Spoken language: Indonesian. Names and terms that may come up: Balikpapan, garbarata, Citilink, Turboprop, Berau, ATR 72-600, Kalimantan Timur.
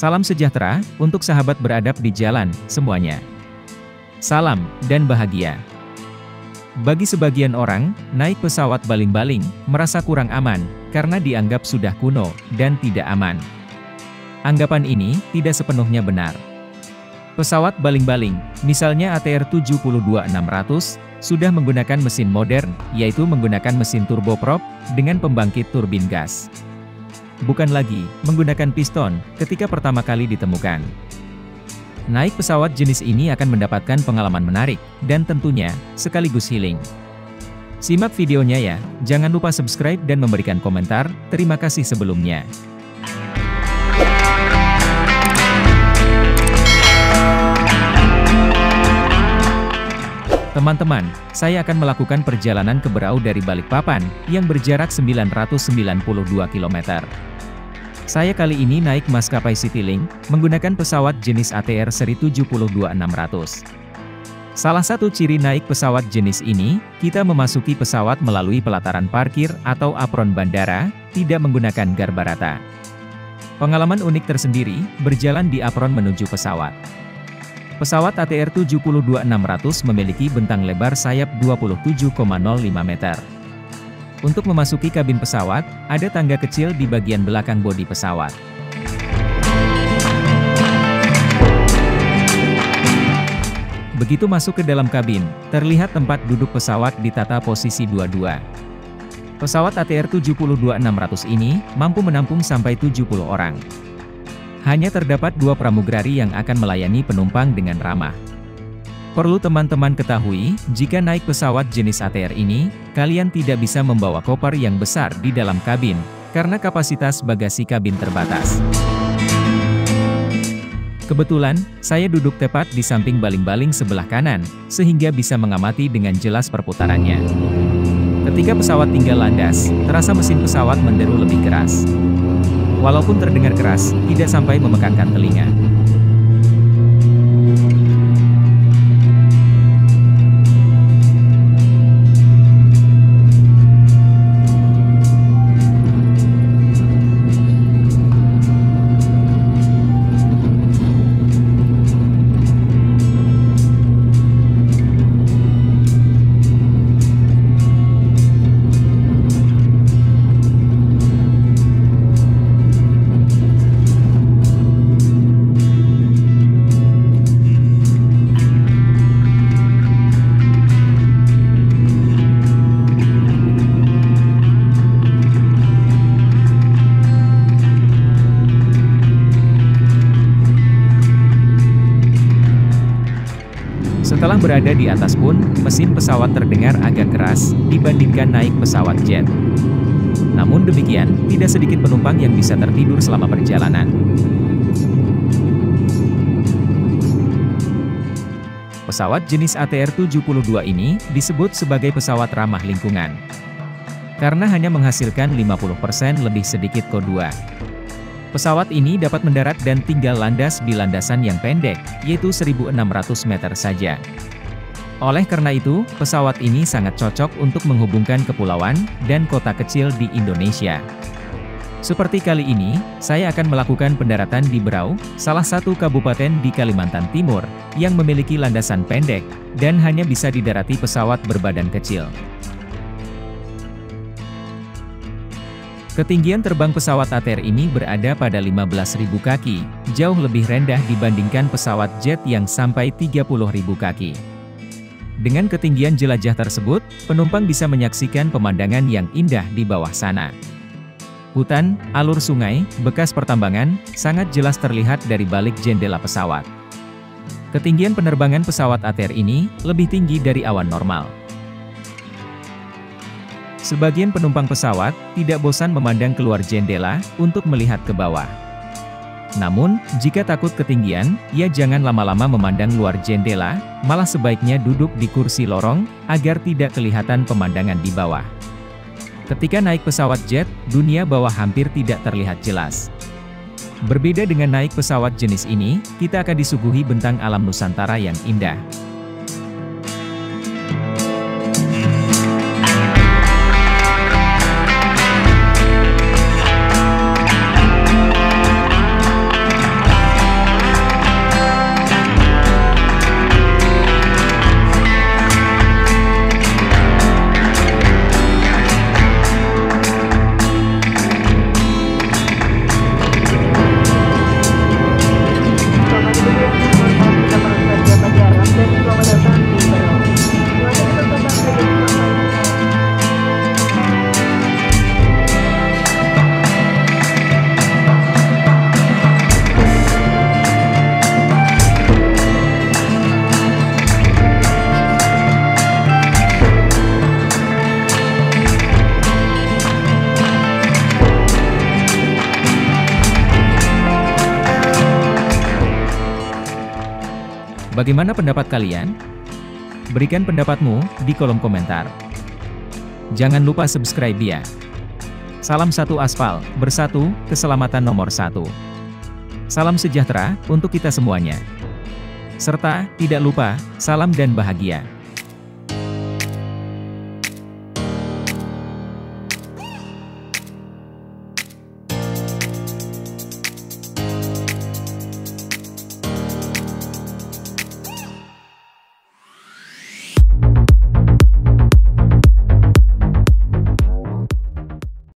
Salam sejahtera untuk sahabat beradab di jalan, semuanya. Salam dan bahagia. Bagi sebagian orang, naik pesawat baling-baling merasa kurang aman karena dianggap sudah kuno dan tidak aman. Anggapan ini tidak sepenuhnya benar. Pesawat baling-baling, misalnya ATR 72-600, sudah menggunakan mesin modern, yaitu menggunakan mesin turboprop dengan pembangkit turbin gas. Bukan lagi menggunakan piston ketika pertama kali ditemukan. Naik pesawat jenis ini akan mendapatkan pengalaman menarik dan tentunya sekaligus healing. Simak videonya ya, jangan lupa subscribe dan memberikan komentar. Terima kasih sebelumnya. Teman-teman, saya akan melakukan perjalanan ke Berau dari Balikpapan, yang berjarak 992 km. Saya kali ini naik maskapai Citilink, menggunakan pesawat jenis ATR 72-600. Salah satu ciri naik pesawat jenis ini, kita memasuki pesawat melalui pelataran parkir atau apron bandara, tidak menggunakan garbarata. Pengalaman unik tersendiri, berjalan di apron menuju pesawat. Pesawat ATR 72-600 memiliki bentang lebar sayap 27,05 meter. Untuk memasuki kabin pesawat, ada tangga kecil di bagian belakang bodi pesawat. Begitu masuk ke dalam kabin, terlihat tempat duduk pesawat ditata posisi 22. Pesawat ATR 72-600 ini mampu menampung sampai 70 orang. Hanya terdapat 2 pramugari yang akan melayani penumpang dengan ramah. Perlu teman-teman ketahui, jika naik pesawat jenis ATR ini, kalian tidak bisa membawa koper yang besar di dalam kabin, karena kapasitas bagasi kabin terbatas. Kebetulan, saya duduk tepat di samping baling-baling sebelah kanan, sehingga bisa mengamati dengan jelas perputarannya. Ketika pesawat tinggal landas, terasa mesin pesawat menderu lebih keras. Walaupun terdengar keras, tidak sampai memekakkan telinga. Setelah berada di atas pun, mesin pesawat terdengar agak keras dibandingkan naik pesawat jet. Namun demikian, tidak sedikit penumpang yang bisa tertidur selama perjalanan. Pesawat jenis ATR 72 ini disebut sebagai pesawat ramah lingkungan. Karena hanya menghasilkan 50% lebih sedikit CO2. Pesawat ini dapat mendarat dan tinggal landas di landasan yang pendek, yaitu 1.600 meter saja. Oleh karena itu, pesawat ini sangat cocok untuk menghubungkan kepulauan dan kota kecil di Indonesia. Seperti kali ini, saya akan melakukan pendaratan di Berau, salah satu kabupaten di Kalimantan Timur, yang memiliki landasan pendek, dan hanya bisa didarati pesawat berbadan kecil. Ketinggian terbang pesawat ATR ini berada pada 15.000 kaki, jauh lebih rendah dibandingkan pesawat jet yang sampai 30.000 kaki. Dengan ketinggian jelajah tersebut, penumpang bisa menyaksikan pemandangan yang indah di bawah sana. Hutan, alur sungai, bekas pertambangan, sangat jelas terlihat dari balik jendela pesawat. Ketinggian penerbangan pesawat ATR ini lebih tinggi dari awan normal. Sebagian penumpang pesawat tidak bosan memandang keluar jendela untuk melihat ke bawah. Namun, jika takut ketinggian, ya jangan lama-lama memandang luar jendela, malah sebaiknya duduk di kursi lorong, agar tidak kelihatan pemandangan di bawah. Ketika naik pesawat jet, dunia bawah hampir tidak terlihat jelas. Berbeda dengan naik pesawat jenis ini, kita akan disuguhi bentang alam Nusantara yang indah. Bagaimana pendapat kalian? Berikan pendapatmu di kolom komentar. Jangan lupa subscribe ya. Salam satu aspal, bersatu, keselamatan nomor satu. Salam sejahtera untuk kita semuanya. Serta, tidak lupa, salam dan bahagia.